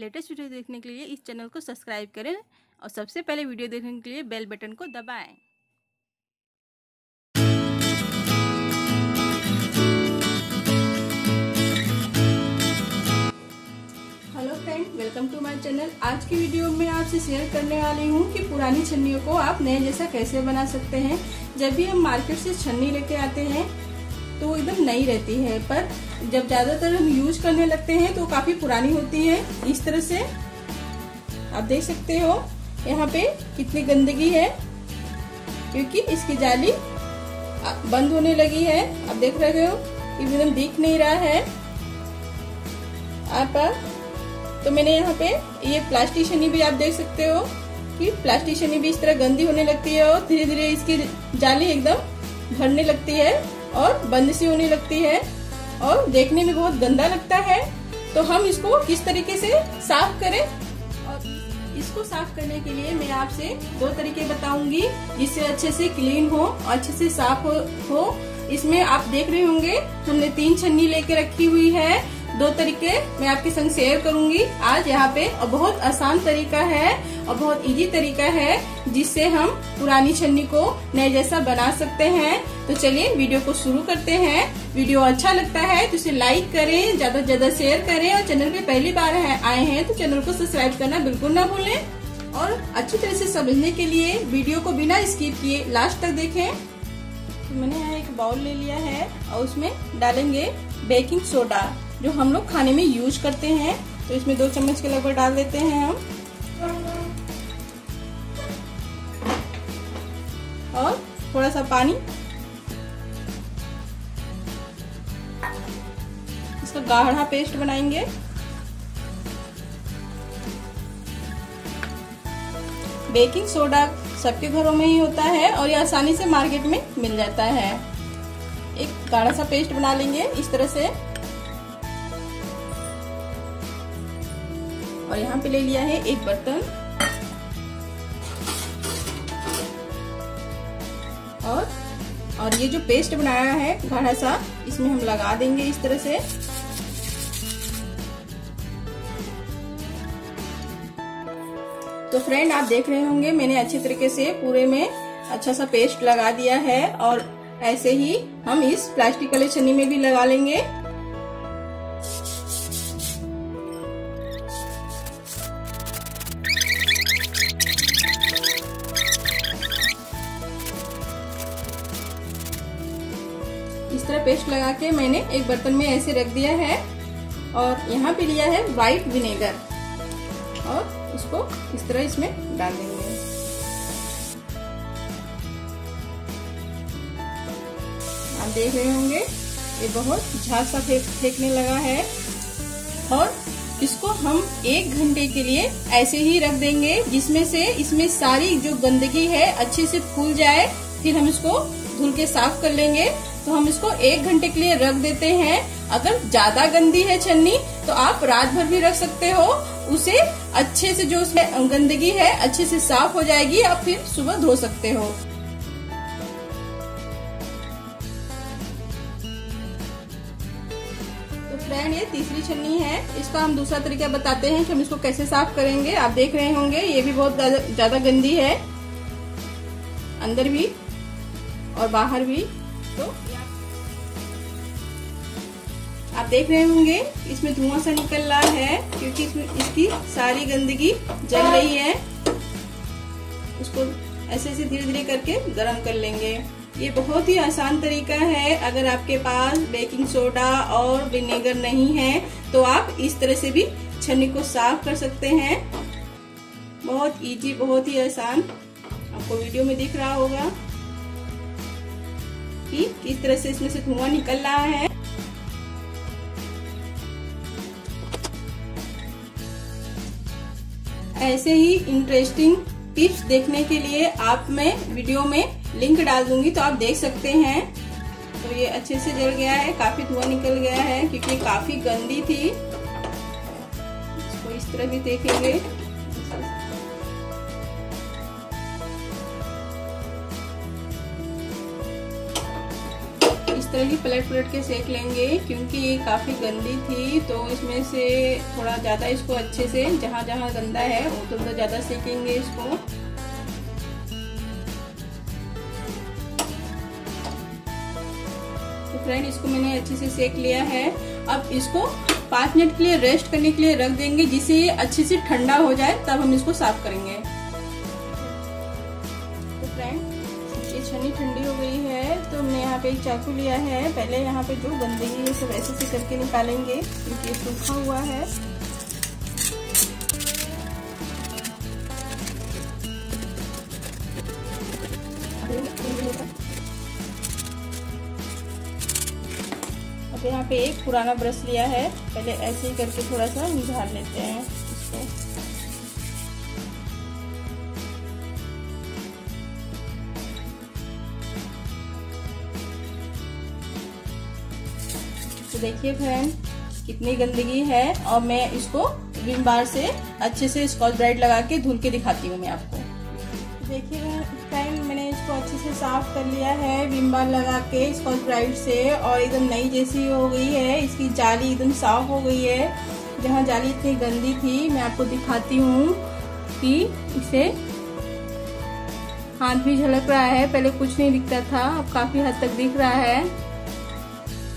Latest video देखने के लिए इस चैनल को सब्सक्राइब करें और सबसे पहले वीडियो देखने के लिए बेल बटन को दबाएं। Hello friend, welcome to my channel. आज की वीडियो में आपसे शेयर करने वाली हूँ कि पुरानी छन्नियों को आप नए जैसा कैसे बना सकते हैं। जब भी हम मार्केट से छन्नी लेके आते हैं तो वो एकदम नई रहती है, पर जब ज़्यादातर हम यूज करने लगते हैं तो काफ़ी पुरानी होती है। इस तरह से आप देख सकते हो यहाँ पे कितनी गंदगी है, क्योंकि इसकी जाली बंद होने लगी है। आप देख रहे हो एकदम दिख नहीं रहा है आप। तो मैंने यहाँ पे ये प्लास्टिक छन्नी भी आप देख सकते हो कि प्लास्टिक छन्नी भी इस तरह गंदी होने लगती है और धीरे धीरे इसकी जाली एकदम भरने लगती है और बंद सी होने लगती है और देखने में बहुत गंदा लगता है। तो हम इसको किस तरीके से साफ करें, और इसको साफ करने के लिए मैं आपसे दो तरीके बताऊंगी जिससे अच्छे से क्लीन हो और अच्छे से साफ हो। इसमें आप देख रहे होंगे हमने 3 छन्नी लेके रखी हुई है। 2 तरीके मैं आपके संग शेयर करूंगी आज यहाँ पे, और बहुत आसान तरीका है और बहुत इजी तरीका है जिससे हम पुरानी छन्नी को नए जैसा बना सकते हैं। तो चलिए वीडियो को शुरू करते हैं। वीडियो अच्छा लगता है तो इसे लाइक करें, ज्यादा से ज्यादा शेयर करें, और चैनल पे पहली बार आए हैं तो चैनल को सब्सक्राइब करना बिल्कुल ना भूलें। और अच्छी तरह से समझने के लिए वीडियो को बिना स्किप किए लास्ट तक देखें। तो मैंने यहाँ एक बाउल ले लिया है और उसमें डालेंगे बेकिंग सोडा, जो हम लोग खाने में यूज करते हैं। तो इसमें 2 चम्मच के लगभग डाल देते हैं हम, और थोड़ा सा पानी। इसका गाढ़ा पेस्ट बनाएंगे। बेकिंग सोडा सबके घरों में ही होता है और ये आसानी से मार्केट में मिल जाता है। एक गाढ़ा सा पेस्ट बना लेंगे इस तरह से। और यहाँ पे ले लिया है एक बर्तन और ये जो पेस्ट बनाया है गाढ़ा सा, इसमें हम लगा देंगे इस तरह से। तो फ्रेंड आप देख रहे होंगे मैंने अच्छे तरीके से पूरे में अच्छा सा पेस्ट लगा दिया है, और ऐसे ही हम इस प्लास्टिक वाले छन्नी में भी लगा लेंगे। इस तरह पेस्ट लगा के मैंने एक बर्तन में ऐसे रख दिया है, और यहाँ पे लिया है व्हाइट विनेगर और इसको इस तरह इसमें डाल देंगे। आप देख रहे होंगे ये बहुत झांसा फेंकने लगा है, और इसको हम 1 घंटे के लिए ऐसे ही रख देंगे, जिसमें से इसमें सारी जो गंदगी है अच्छे से फूल जाए। फिर हम इसको धुल के साफ कर लेंगे। तो हम इसको 1 घंटे के लिए रख देते हैं। अगर ज्यादा गंदी है छन्नी तो आप रात भर भी रख सकते हो, उसे अच्छे से जो उसमें गंदगी है अच्छे से साफ हो जाएगी, आप फिर सुबह धो सकते हो। तो फ्रेंड ये तीसरी छन्नी है, इसका हम दूसरा तरीका बताते हैं कि हम इसको कैसे साफ करेंगे। आप देख रहे होंगे ये भी बहुत ज्यादा गंदी है, अंदर भी और बाहर भी। तो आप देख रहे होंगे इसमें धुआं सा निकल रहा है, क्योंकि इसकी सारी गंदगी जल रही है। उसको ऐसे ऐसे धीरे धीरे करके गरम कर लेंगे। ये बहुत ही आसान तरीका है। अगर आपके पास बेकिंग सोडा और विनेगर नहीं है तो आप इस तरह से भी छन्नी को साफ कर सकते हैं। बहुत इजी, बहुत ही आसान। आपको वीडियो में दिख रहा होगा कि किस तरह से इसमें से धुआं निकल रहा है। ऐसे ही इंटरेस्टिंग टिप्स देखने के लिए आप मैं वीडियो में लिंक डाल दूंगी, तो आप देख सकते हैं। तो ये अच्छे से जल गया है, काफी धुआं निकल गया है क्योंकि काफी गंदी थी। इसको इस तरह भी देखेंगे। इस तरह की पलट पलट के सेक लेंगे क्योंकि ये काफ़ी गंदी थी, तो इसमें से थोड़ा ज़्यादा इसको अच्छे से जहाँ जहाँ गंदा है उधर उधर ज़्यादा सेकेंगे इसको। तो फ्रेंड इसको मैंने अच्छे से सेक लिया है। अब इसको 5 मिनट के लिए रेस्ट करने के लिए रख देंगे जिससे ये अच्छे से ठंडा हो जाए, तब हम इसको साफ करेंगे। तो फ्रेंड ये छन्नी ठंडी हो गई है, तो मैं यहाँ पे एक चाकू लिया है। पहले यहाँ पे जो गंदगी है सब ऐसे से करके निकालेंगे क्योंकि ये सूखा हुआ है। अब यहाँ पे एक पुराना ब्रश लिया है, पहले ऐसे ही करके थोड़ा सा निझार लेते हैं इसको। तो देखिए फ्रेंड कितनी गंदगी है, और मैं इसको विम बार से अच्छे से स्कॉच ब्राइट लगा के धुल के दिखाती हूँ मैं आपको। देखिए फ्रेंड मैंने इसको अच्छे से साफ कर लिया है विम बार लगा के स्कॉच ब्राइट से, और एकदम नई जैसी हो गई है। इसकी जाली एकदम साफ हो गई है, जहाँ जाली इतनी गंदी थी। मैं आपको दिखाती हूँ कि इसे हाथ भी झलक रहा है, पहले कुछ नहीं दिखता था, अब काफी हद तक दिख रहा है।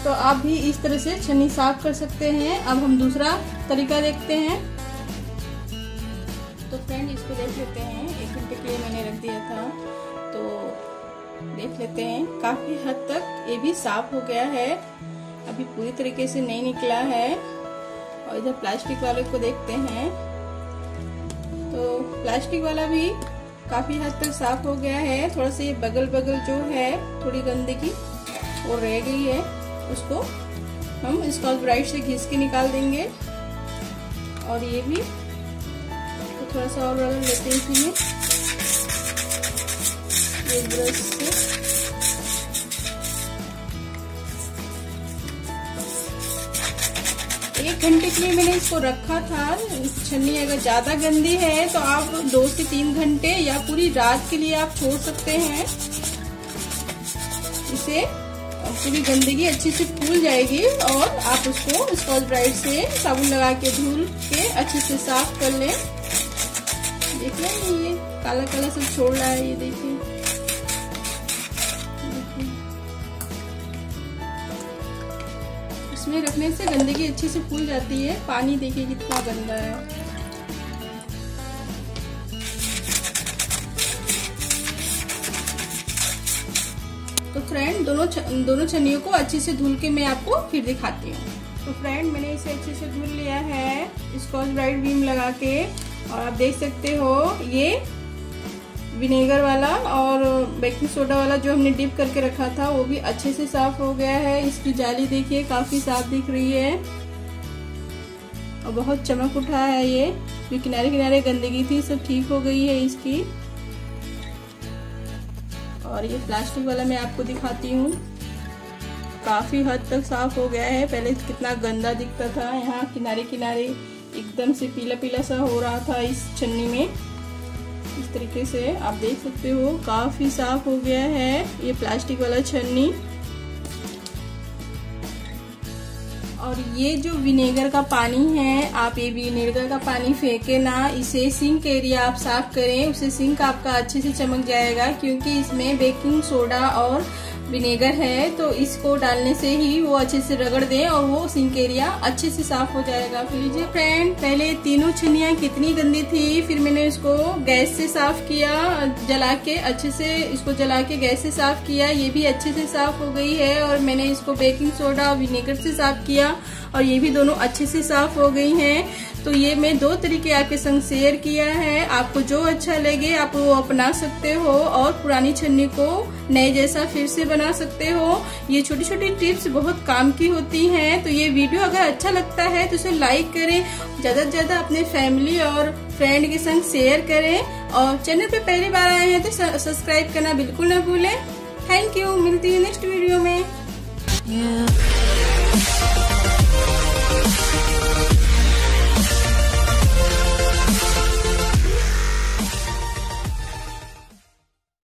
तो आप भी इस तरह से छन्नी साफ कर सकते हैं। अब हम दूसरा तरीका देखते हैं। तो फ्रेंड इसको देख लेते हैं, 1 घंटे के लिए मैंने रख दिया था, तो देख लेते हैं काफी हद तक ये भी साफ हो गया है, अभी पूरी तरीके से नहीं निकला है। और इधर प्लास्टिक वाले को देखते हैं, तो प्लास्टिक वाला भी काफी हद तक साफ हो गया है। थोड़ा सा ये बगल बगल जो है थोड़ी गंदगी वो रह गई है, उसको हम स्कॉच ब्राइट से घिस के निकाल देंगे। और ये भी तो थोड़ा सा और रगड़ लेते हैं इसमें एक ब्रश से। एक घंटे के लिए मैंने इसको रखा था। छन्नी अगर ज्यादा गंदी है तो आप 2 से 3 घंटे या पूरी रात के लिए आप छोड़ सकते हैं इसे, पूरी गंदगी अच्छे से फूल जाएगी। और आप उसको स्कॉच ब्राइट से साबुन लगा के धुल के अच्छे से साफ कर लें। देखिए ये काला काला सब छोड़ रहा है, ये देखिए। इसमें रखने से गंदगी अच्छे से फूल जाती है। पानी देखिए कितना गंदा है। तो फ्रेंड दोनों छन्नियों को अच्छे से धुल के मैं आपको फिर दिखाती हूँ। तो फ्रेंड मैंने इसे अच्छे से धुल लिया है स्कॉच ब्राइट विम लगा के, और आप देख सकते हो ये विनेगर वाला और बेकिंग सोडा वाला जो हमने डिप करके रखा था वो भी अच्छे से साफ हो गया है। इसकी जाली देखिए काफी साफ दिख रही है और बहुत चमक उठा है। ये जो किनारे किनारे गंदगी थी सब ठीक हो गई है इसकी। और ये प्लास्टिक वाला मैं आपको दिखाती हूँ, काफी हद तक साफ हो गया है। पहले कितना गंदा दिखता था, यहाँ किनारे किनारे एकदम से पीला पीला सा हो रहा था इस छन्नी में। इस तरीके से आप देख सकते हो काफी साफ हो गया है ये प्लास्टिक वाला छन्नी। और ये जो विनेगर का पानी है, आप ये विनेगर का पानी फेंके ना, इसे सिंक एरिया आप साफ करें, उससे सिंक आपका अच्छे से चमक जाएगा क्योंकि इसमें बेकिंग सोडा और विनेगर है। तो इसको डालने से ही वो अच्छे से रगड़ दें और वो सिंक एरिया अच्छे से साफ हो जाएगा। लीजिए फ्रेंड पहले तीनों छन्नियाँ कितनी गंदी थी, फिर मैंने इसको गैस से साफ किया, जला के अच्छे से इसको जला के गैस से साफ किया, ये भी अच्छे से साफ हो गई है। और मैंने इसको बेकिंग सोडा और विनेगर से साफ किया और ये भी दोनों अच्छे से साफ हो गई हैं। तो ये मैं 2 तरीके आपके संग शेयर किया है, आपको जो अच्छा लगे आप वो अपना सकते हो और पुरानी छन्नी को नए जैसा फिर से बना सकते हो। ये छोटी छोटी टिप्स बहुत काम की होती हैं। तो ये वीडियो अगर अच्छा लगता है तो उसे लाइक करें, ज़्यादा से ज़्यादा अपने फैमिली और फ्रेंड के संग शेयर करें, और चैनल पे पहली बार आए हैं तो सब्सक्राइब करना बिल्कुल ना भूलें। थैंक यू, मिलती है नेक्स्ट वीडियो में।